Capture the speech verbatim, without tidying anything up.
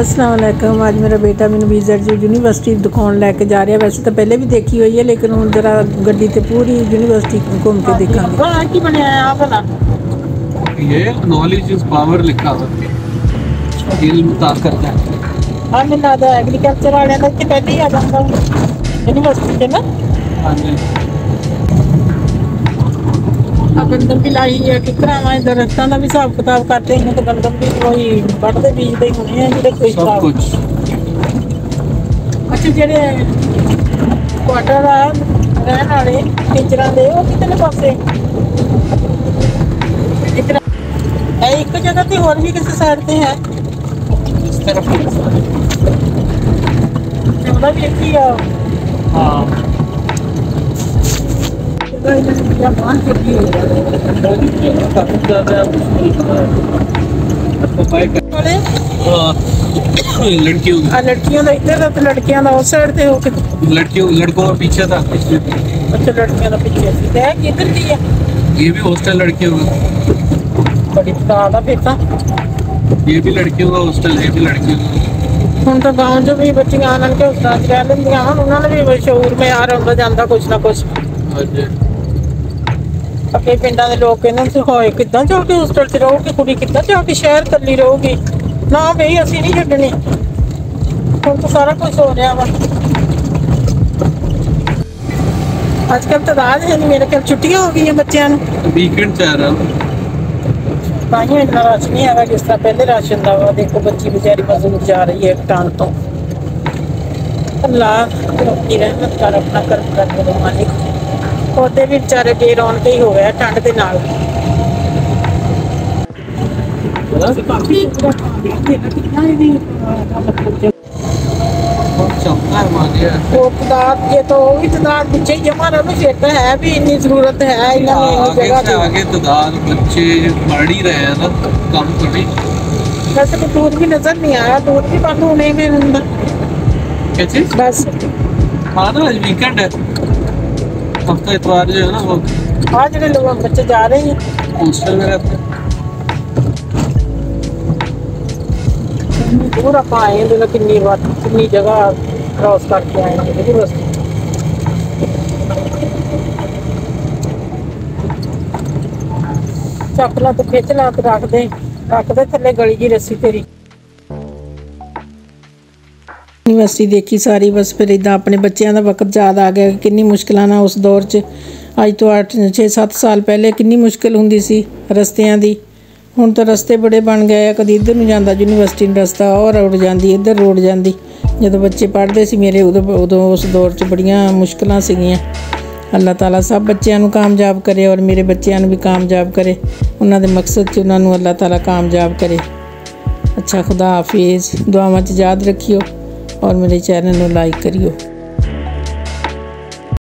अस्सलाम वालेकुम। आज मेरा बेटा मैंने बीज़ेडयू यूनिवर्सिटी दुकान लैके जा रहा है। वैसे तो पहले भी देखी हुई है, लेकिन हूँ जरा गड्डी ते पूरी यूनिवर्सिटी घूम के देखा। नॉलेज इज पावर लिखा हुआ, इल्म ताकत है। हां मैं ना एग्रीकल्चर वाले का के पहले ही आ जाता हूं यूनिवर्सिटी के ना। हां जी गंदम भी लाई है कितना है, दरख्तों का भी हिसाब किताब करते हैं तो गंदम भी वही बढ़ते बीजते ही होने हैं जो कोई सब कुछ। अच्छा जेडे क्वार्टर आ रहने वाले टीचर दे वो कितने पासे इतना है, एक जगह पे और भी किसी साइड पे है इस तरफ मतलब एक ही। हां ਹੁਣ ਤਾਂ ਗਾਉਂ ਜੋ ਵੀ ਬੱਚੀਆਂ ਆਣ ਕੇ ਉਸਤਾਂ ਚ ਰਹਿ ਲੈਂਦੀਆਂ ਹਨ, ਉਹਨਾਂ ਨੂੰ ਵੀ ਸ਼ਊਰ ਮੇ ਆ ਰਹਾ ਜਾਂਦਾ ਕੁਛ ਨਾ ਕੁਛ। अपने पिंड के लोग कहते कि जाके होस्टल च रहोगी कुड़ी, कि जाके शहर कली रहोगी ना बी असी नहीं छड्डनी। हम तो सारा कुछ हो रहा वा अजकल तो राज है नहीं, मेरे ख्याल छुट्टियां हो गई हैं बच्चों को, वीकेंड चल रहा ताइयों इतना रश नहीं है जिस तरह पहले रश होता वा। देखो बच्ची बेचारी मजदूर जा रही है टांग तो। अल्लाह अपनी रहमत कर अपना कर्म कर मेरे मालिक। पौधे भी बेचारे बेरौनक ही हो गया ठंड के नाल। है भी इतनी जरूरत है आगे तादाद बच्चे बढ़ ही रहे हैं ना, कम थोड़ी। वैसे तो दूध भी नजर नहीं आया, दूध भी बंद होने में अंदर बस। हाँ ना आज वीकेंड है, हफ्ता इतवार जो है ना वो आज के लोग बच्चे जा रहे हैं हॉस्टल में रहते हैं। दूर आप आए तो कितनी बात कितनी जगह क्रॉस करके आए हैं लेकिन बस चकला तो खींचना तो रख दे रख दे थले गली की रस्सी तेरी। यूनिवर्सिटी देखी सारी बस फिर इदा अपने बच्चों का वक्त याद आ गया कितनी मुश्किलों ना उस दौर च अज तो अठ छे सत्त साल पहले कितनी मुश्किल होंदी सी रस्तियां दी। हुण तो रस्ते बड़े बन गए, कभी इधर नूं जांदा यूनिवर्सिटी रस्ता और रोड जाती इधर रोड जाती। जदों बच्चे पढ़ते सी मेरे उदों उदों उस दौर च बड़ियां मुश्किलां सीगियां। अल्लाह ताला सब बच्चों को कामयाब करे और मेरे बच्चों भी कामयाब करे, उन्हां दे मकसद च उन्हां नूं अल्लाह ताला कामयाब करे। अच्छा खुदा हाफिज़, दुआवां च याद रखियो और मेरे चैनल को लाइक करियो।